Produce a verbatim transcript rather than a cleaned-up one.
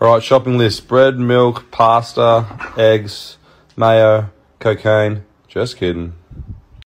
All right, shopping list: bread, milk, pasta, eggs, mayo, cocaine. Just kidding.